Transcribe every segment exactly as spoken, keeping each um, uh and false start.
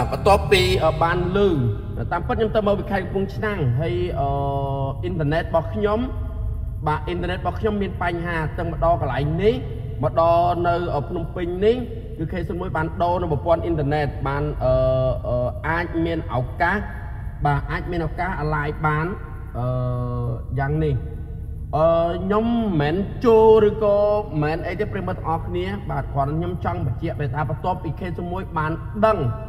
và topi ở ban lư tam phất nhóm tâm ở khai cung năng hay internet bọc nhóm bà internet bọc nhóm miền Panh Hà từng mà đo cả lại ní mà đo nơi ở Phnom Penh ní cứ khi xung mỗi bàn đo nó một con internet bàn ở ai miền ảo cá bà ai miền ảo cá lại bán giang ní nhóm mến chô rồi có mến ấy tiếp prem bắt ọc ní bà còn nhóm trăng bà chia về ta bắt top khi xung mỗi bàn đăng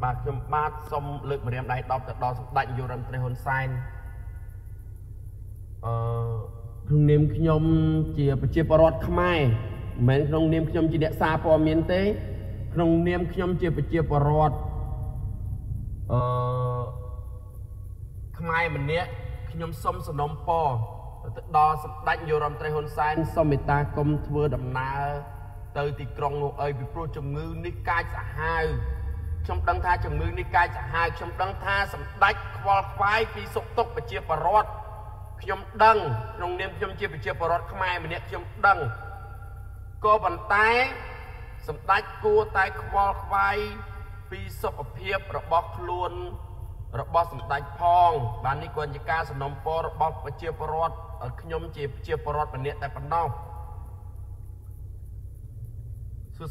bà chùm bát xong lực mà riêng đại đọc từ đó sắp đạch như rộm tây hôn xanh trong niềm nhom chia chia parot khmai mến trong niềm nhom chia đẻ xa po miền tây trong niềm nhom chia chia parot khmai mình nhé nhom sông sông nông po đo sập đánh vô rầm tây hôn sai sông người ta công thưa đầm na từ thì con ngô ơi bị pro trồng ngư nica trả hai trong đăng tha trồng ngư nica trả hai trong đăng tha sập đánh qua phái phi sốc tốc và chia parot chấm đăng trong niệm chấm chia bị chia parot khmai mình niệm chấm đăng co bàn tay sầm đáy cua tay khoa khoai pi sập hiệp bọc luôn bọc sầm đáy phong bàn ní quần giặc ca sầm nông po bọc chia parot chấm chia chia parot mình niệm tại phần nào sút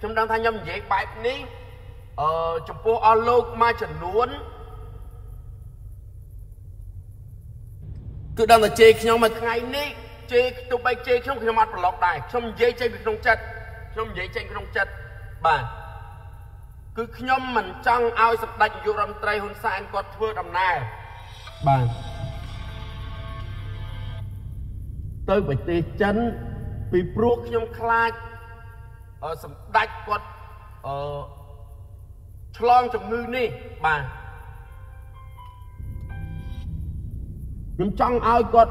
trong đăng thay nhầm dễ bạch ní trong phố áo lục mà chẳng nuốn cứ đang là chê nhau mà ngày nay chê tụi bay chê không khi mặt lọc đài trong dây chê bị trong chặt trong dây chê trong chặt bà cứ nhóm mình trong ao sập đạch vô rầm tây hôn sai anh có thưa đầm này bà tới bạch tê chân bị buộc nhóm khai ở sập đạch quật ở chlong trong ngư ni bà nhưng trong ai còn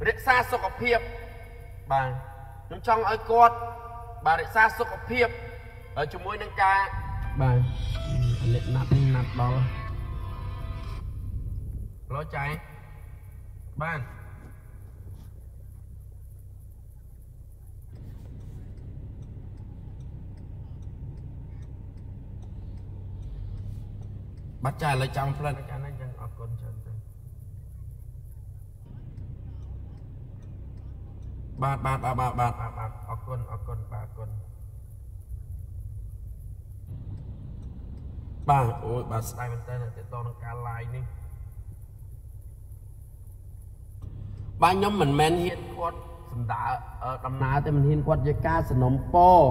rẽ xa sốc ở phía bà nhưng trong ai còn bà rẽ xa sốc ở phía ở chung mối nâng ca bà lệ nạp nạp đó lối cháy bà bắt cháy lại trong phần ba ba ba ba ba ba ba con con ba con ba ôi ba sai mình tên là tự to nó ca lại đi ba nhóm mình men hiên quật sầm đá ở đầm ná thì mình hiên quật với ca sầm nông po